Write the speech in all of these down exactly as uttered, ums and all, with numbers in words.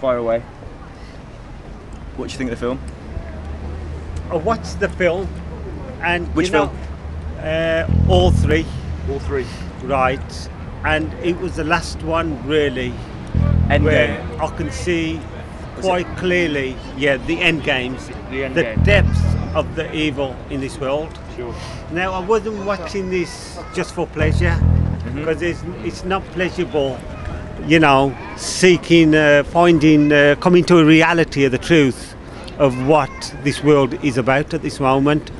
fire away. What do you think of the film? I watched the film, and which you know, film? Uh, all three. All three. Right, and it was the last one really, end where game. I can see was quite it? clearly, yeah, the end games, the, end the game. depths of the evil in this world. Sure. Now I wasn't watching this just for pleasure, because mm-hmm. it's, it's not pleasurable, you know, seeking, uh, finding, uh, coming to a reality of the truth of what this world is about at this moment.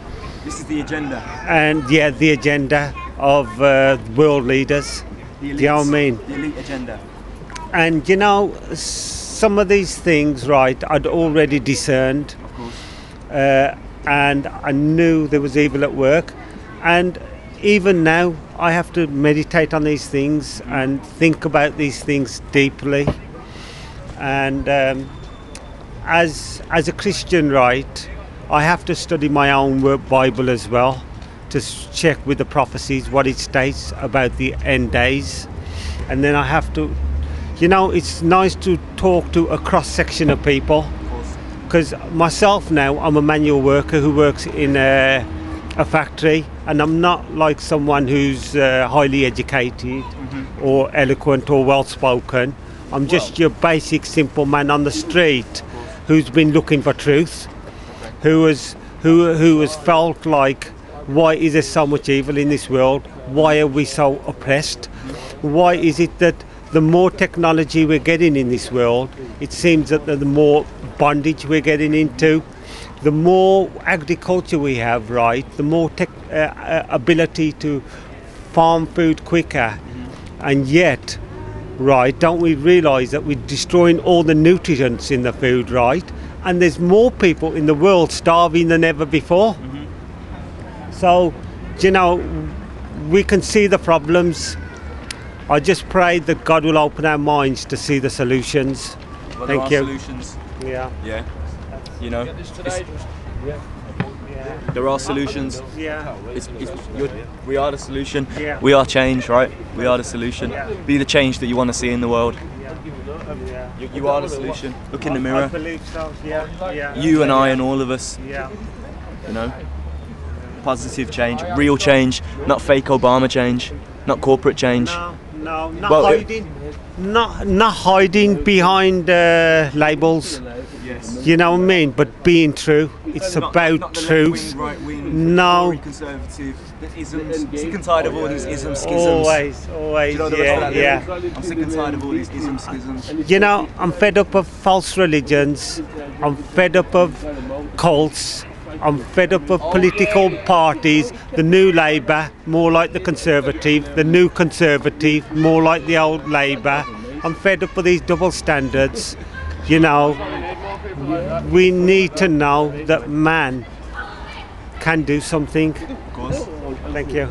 This is the agenda. And yeah, the agenda of uh, world leaders, the elites, do you know what I mean? The elite agenda. And you know, some of these things, right, I'd already discerned. Of course. Uh, and I knew there was evil at work. And even now, I have to meditate on these things and think about these things deeply. And um, as, as a Christian, right, I have to study my own Bible as well, to check with the prophecies what it states about the end days. And then I have to, you know, it's nice to talk to a cross-section of people, because myself now, I'm a manual worker who works in a, a factory, and I'm not like someone who's uh, highly educated mm-hmm. or eloquent or well-spoken. I'm just well. your basic simple man on the street who's been looking for truth, okay. who has, who, who has felt like, why is there so much evil in this world? Why are we so oppressed? Why is it that the more technology we're getting in this world, it seems that the more bondage we're getting into, the more agriculture we have, right, the more tech, uh, uh, ability to farm food quicker, and yet, right, don't we realise that we're destroying all the nutrients in the food, right, and there's more people in the world starving than ever before? So, you know, we can see the problems. I just pray that God will open our minds to see the solutions. Well, there Thank are you. Solutions. Yeah. Yeah. You know, it's, yeah. there are solutions. Yeah. It's, it's, we are the solution. Yeah. We are change, right? We are the solution. Yeah. Be the change that you want to see in the world. Yeah. You, you are the solution. Look in the mirror. I believe so. Yeah. Yeah. You and I and all of us. Yeah. You know? Positive change, real change, not fake Obama change, not corporate change. No, no, not well, hiding, it, not not hiding behind uh, labels. Yes. You know what I mean? But being true, it's not, about not truth. Left wing, right wing, no, conservative, the isms. I'm sick and tired of all these isms, schisms. Always, always. Do you know the yeah, yeah. yeah. I'm sick and tired of all these isms, schisms. You know, I'm fed up of false religions. I'm fed up of cults. I'm fed up of political parties, the new Labour, more like the Conservative, the new Conservative, more like the old Labour. I'm fed up with these double standards, you know. We need to know that man can do something. Of course. Thank you.